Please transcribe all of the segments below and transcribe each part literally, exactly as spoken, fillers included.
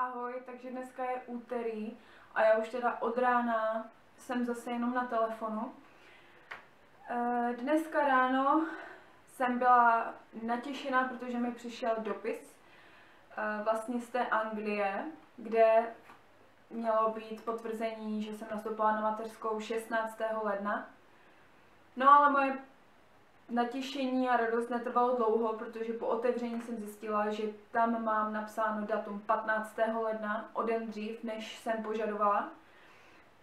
Ahoj, takže dneska je úterý a já už teda od rána jsem zase jenom na telefonu. Dneska ráno jsem byla natěšená, protože mi přišel dopis vlastně z té Anglie, kde mělo být potvrzení, že jsem nastoupila na mateřskou šestnáctého ledna. No ale moje natěšení a radost netrvalo dlouho, protože po otevření jsem zjistila, že tam mám napsáno datum patnáctého ledna, o den dřív, než jsem požadovala.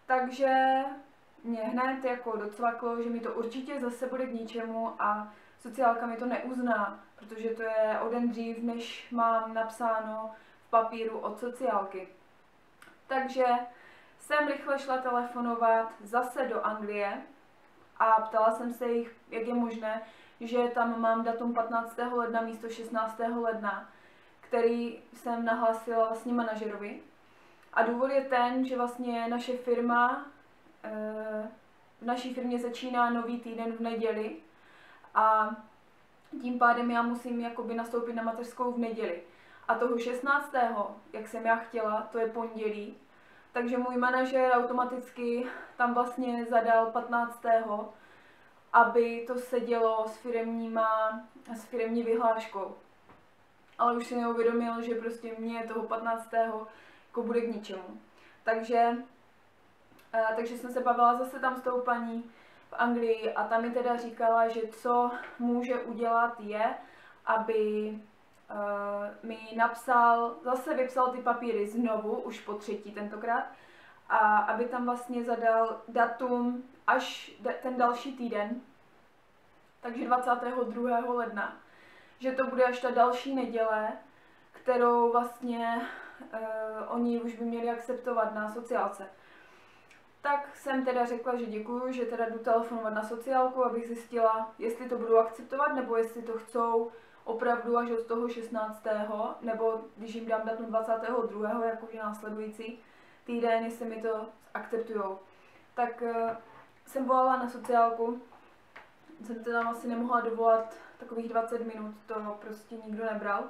Takže mě hned jako docvaklo, že mi to určitě zase bude k ničemu a sociálka mi to neuzná, protože to je o den dřív, než mám napsáno v papíru od sociálky. Takže jsem rychle šla telefonovat zase do Anglie a ptala jsem se jich, jak je možné, že tam mám datum patnáctého ledna místo šestnáctého ledna, který jsem nahlásila vlastně manažerovi. A důvod je ten, že vlastně naše firma, v naší firmě začíná nový týden v neděli a tím pádem já musím jakoby nastoupit na mateřskou v neděli. A toho šestnáctého, jak jsem já chtěla, to je pondělí, takže můj manažer automaticky tam vlastně zadal patnáctého aby to sedělo s firemníma, s firemní vyhláškou. Ale už si neuvědomil, že prostě mě toho patnáctého jako bude k ničemu. Takže, takže jsem se bavila zase tam s tou paní v Anglii a ta mi teda říkala, že co může udělat je, aby Uh, mi napsal, zase vypsal ty papíry znovu, už po třetí tentokrát, a aby tam vlastně zadal datum až de, ten další týden, takže dvacátého druhého ledna, že to bude až ta další neděle, kterou vlastně uh, oni už by měli akceptovat na sociálce. Tak jsem teda řekla, že děkuju, že teda jdu telefonovat na sociálku, abych zjistila, jestli to budou akceptovat, nebo jestli to chcou opravdu až od toho šestnáctého nebo když jim dám datum dvacátého druhého jakože následující týden, jestli mi to akceptujou. Tak uh, jsem volala na sociálku, jsem se tam asi nemohla dovolat takových dvacet minut, to prostě nikdo nebral.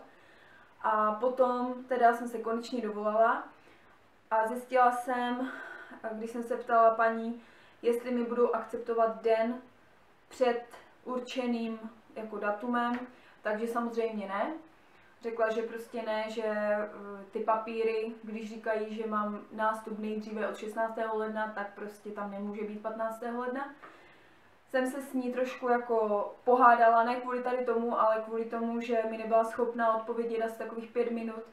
A potom teda jsem se konečně dovolala a zjistila jsem, když jsem se ptala paní, jestli mi budou akceptovat den před určeným jako datumem, takže samozřejmě ne. Řekla, že prostě ne, že ty papíry, když říkají, že mám nástup nejdříve od šestnáctého ledna, tak prostě tam nemůže být patnáctého ledna. Jsem se s ní trošku jako pohádala, ne kvůli tady tomu, ale kvůli tomu, že mi nebyla schopná odpovědět asi takových pět minut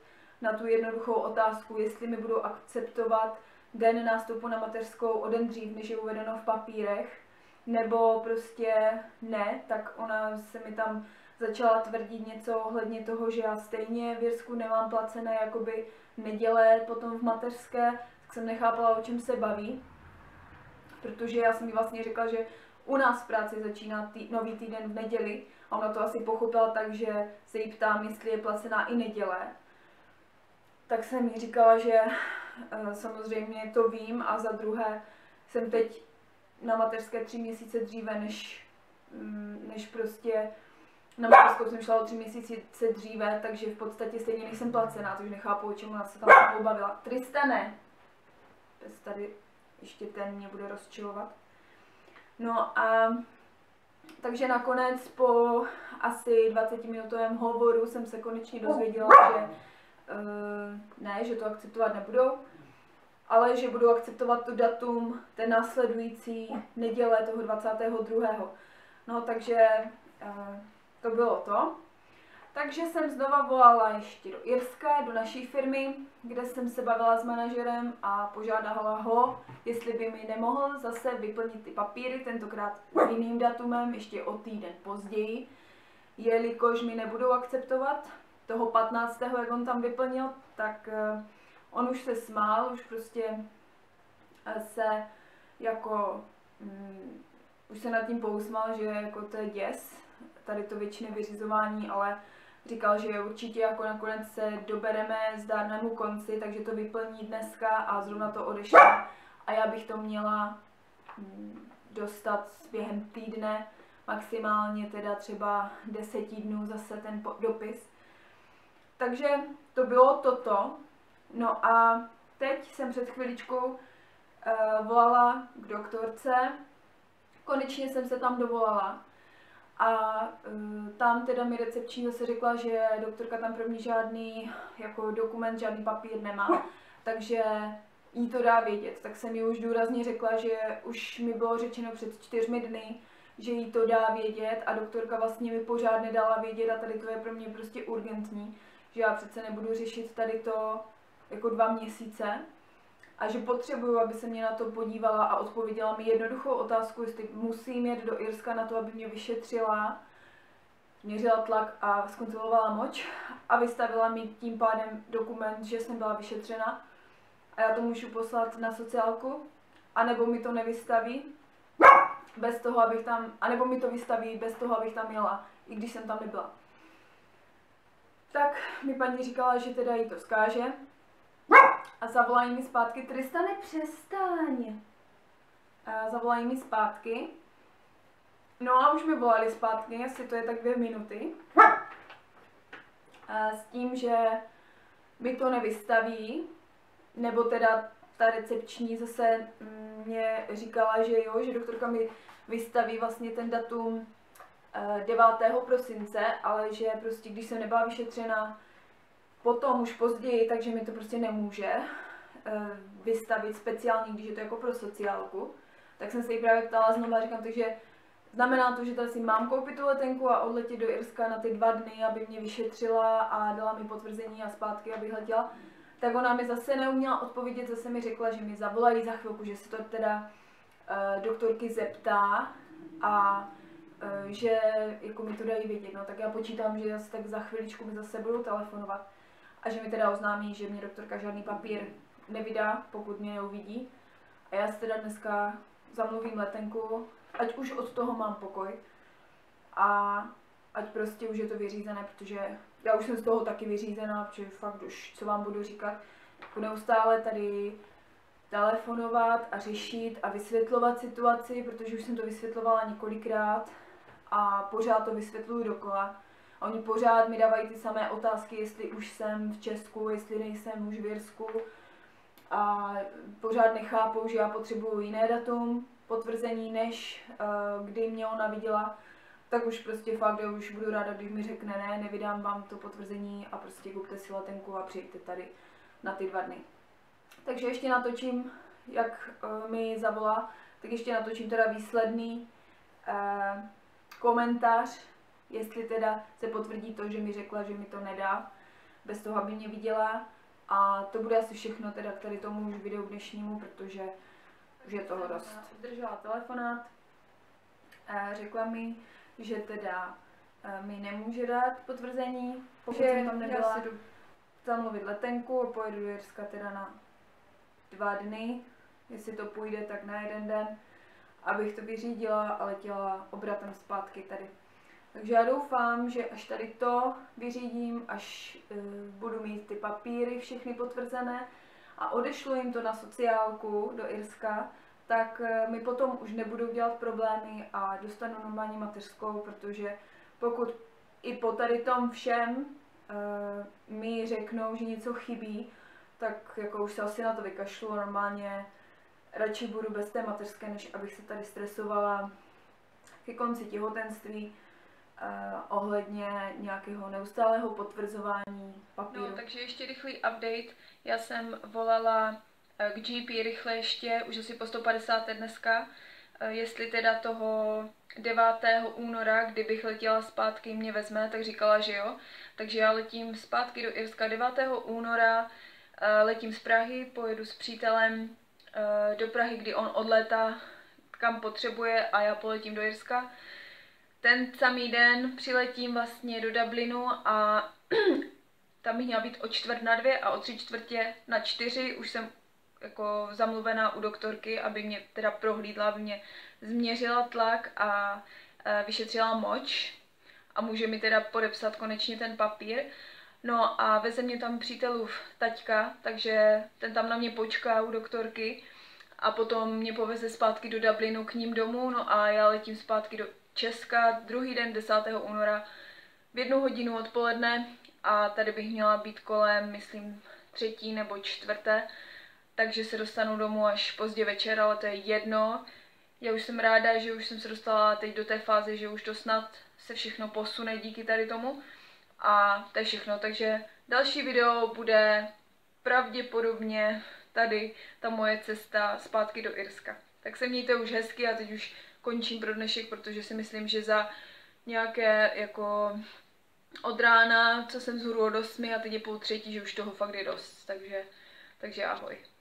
na tu jednoduchou otázku, jestli mi budou akceptovat den nástupu na mateřskou o den dřív, než je uvedeno v papírech, nebo prostě ne, tak ona se mi tam začala tvrdit něco ohledně toho, že já stejně v Irsku nemám placené jakoby neděle potom v mateřské, tak jsem nechápala, o čem se baví, protože já jsem jí vlastně řekla, že u nás v práci začíná tý, nový týden v neděli a ona to asi pochopila tak, že se jí ptám, jestli je placená i neděle. Tak jsem jí říkala, že samozřejmě to vím a za druhé jsem teď na mateřské tři měsíce dříve, než, než prostě na mateřskou jsem šla o tři měsíce dříve, takže v podstatě stejně nejsem placená, takže nechápu, o čem ona se tam pobavila. Tristane! Pes tady ještě ten mě bude rozčilovat. No a takže nakonec po asi dvacetiminutovém hovoru jsem se konečně dozvěděla, že uh, ne, že to akceptovat nebudou, ale že budou akceptovat to datum ten následující neděle toho dvacátého druhého No takže uh, to bylo to. Takže jsem znova volala ještě do Irska, do naší firmy, kde jsem se bavila s manažerem a požádala ho, jestli by mi nemohl zase vyplnit ty papíry, tentokrát s jiným datumem, ještě o týden později, jelikož mi nebudou akceptovat toho patnáctého jak on tam vyplnil, tak on už se smál, už prostě se jako, mm, už se nad tím pousmal, že jako to je děs, tady to věčné vyřizování, ale říkal, že určitě jako nakonec se dobereme zdárnému konci, takže to vyplní dneska a zrovna to odešlo. A já bych to měla dostat během týdne, maximálně teda třeba deseti dnů zase ten dopis. Takže to bylo toto. No a teď jsem před chviličkou uh, volala k doktorce, konečně jsem se tam dovolala a uh, tam teda mi recepční zase řekla, že doktorka tam pro mě žádný jako dokument, žádný papír nemá, takže jí to dá vědět. Tak jsem jí už důrazně řekla, že už mi bylo řečeno před čtyřmi dny, že jí to dá vědět a doktorka vlastně mi pořád nedala vědět a tady to je pro mě prostě urgentní, že já přece nebudu řešit tady to jako dva měsíce a že potřebuju, aby se mě na to podívala a odpověděla mi jednoduchou otázku, jestli musím jet do Irska na to, aby mě vyšetřila, měřila tlak a zkontrolovala moč a vystavila mi tím pádem dokument, že jsem byla vyšetřena a já to můžu poslat na sociálku, anebo mi to nevystaví bez toho, abych tam, anebo mi to vystaví bez toho, abych tam jela, i když jsem tam nebyla. Tak mi paní říkala, že teda jí to zkáže a zavolají mi zpátky, Tristane, přestaň! A zavolají mi zpátky, no a už mi volali zpátky, asi to je tak dvě minuty, a s tím, že mi to nevystaví, nebo teda ta recepční zase mě říkala, že jo, že doktorka mi vystaví vlastně ten datum devátého prosince, ale že prostě když jsem nebyla vyšetřena potom už později, takže mi to prostě nemůže vystavit speciálně, když je to jako pro sociálku. Tak jsem se jí právě ptala znovu a říkám, takže znamená to, že tady si mám koupit tu letenku a odletět do Irska na ty dva dny, aby mě vyšetřila a dala mi potvrzení a zpátky, abych letěla. Tak ona mi zase neuměla odpovědět, zase mi řekla, že mi zavolají za chvilku, že se to teda uh, doktorky zeptá a uh, že jako mi to dají vědět. No, tak já počítám, že zase tak za chviličku mi zase budou telefonovat a že mi teda oznámí, že mě doktorka žádný papír nevydá, pokud mě neuvidí. A já si teda dneska zamluvím letenku, ať už od toho mám pokoj a ať prostě už je to vyřízené, protože já už jsem z toho taky vyřízená, protože fakt už, co vám budu říkat, neustále tady telefonovat a řešit a vysvětlovat situaci, protože už jsem to vysvětlovala několikrát a pořád to vysvětluju dokola. A oni pořád mi dávají ty samé otázky, jestli už jsem v Česku, jestli nejsem už v Irsku a pořád nechápou, že já potřebuju jiné datum potvrzení, než uh, kdy mě ona viděla. Tak už prostě fakt, já už budu ráda, když mi řekne ne, nevydám vám to potvrzení a prostě kupte si letenku a přijďte tady na ty dva dny. Takže ještě natočím, jak mi zavolá, tak ještě natočím teda výsledný eh, komentář, jestli teda se potvrdí to, že mi řekla, že mi to nedá, bez toho, aby mě viděla. A to bude asi všechno teda k tady tomu už videu dnešnímu, protože už je toho dost. Držela telefonát, eh, řekla mi, že teda mi nemůže dát potvrzení, pokud že jsem tam nebyla, jdu zamluvit letenku a pojedu do Irska teda na dva dny, jestli to půjde, tak na jeden den, abych to vyřídila a letěla obratem zpátky tady. Takže já doufám, že až tady to vyřídím, až uh, budu mít ty papíry všechny potvrzené a odešlu jim to na sociálku do Irska, tak mi potom už nebudou dělat problémy a dostanu normálně mateřskou, protože pokud i po tady tom všem uh, mi řeknou, že něco chybí, tak jako už se asi na to vykašlu, normálně radši budu bez té mateřské, než abych se tady stresovala ke konci těhotenství uh, ohledně nějakého neustálého potvrzování papíru. No, takže ještě rychlý update, já jsem volala k G P rychle ještě, už asi po sto padesáté dneska, jestli teda toho devátého února, kdybych letěla zpátky, mě vezme, tak říkala, že jo. Takže já letím zpátky do Irska devátého února, letím z Prahy, pojedu s přítelem do Prahy, kdy on odlétá, kam potřebuje a já poletím do Irska. Ten samý den přiletím vlastně do Dublinu a tam bych měla být o čtvrt na dvě a o tři čtvrtě na čtyři už jsem jako zamluvená u doktorky, aby mě teda prohlídla, aby mě změřila tlak a e, vyšetřila moč a může mi teda podepsat konečně ten papír. No a veze mě tam přítelův taťka, takže ten tam na mě počká u doktorky a potom mě poveze zpátky do Dublinu k ním domů, no a já letím zpátky do Česka druhý den desátého února v jednu hodinu odpoledne a tady bych měla být kolem, myslím, třetí nebo čtvrté, takže se dostanu domů až pozdě večer, ale to je jedno. Já už jsem ráda, že už jsem se dostala teď do té fáze, že už to snad se všechno posune díky tady tomu. A to je všechno, takže další video bude pravděpodobně tady ta moje cesta zpátky do Irska. Tak se mějte už hezky a teď už končím pro dnešek, protože si myslím, že za nějaké jako od rána, co jsem zhruba od osmi a teď je půl třetí, že už toho fakt je dost, takže, takže ahoj.